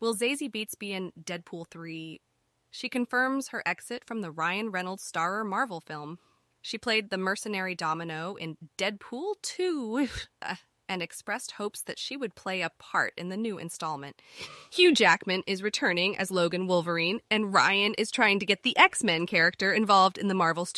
Will Zazie Beetz be in Deadpool 3? She confirms her exit from the Ryan Reynolds starrer Marvel film. She played the mercenary Domino in Deadpool 2 and expressed hopes that she would play a part in the new installment. Hugh Jackman is returning as Logan Wolverine, and Ryan is trying to get the X-Men character involved in the Marvel Studios.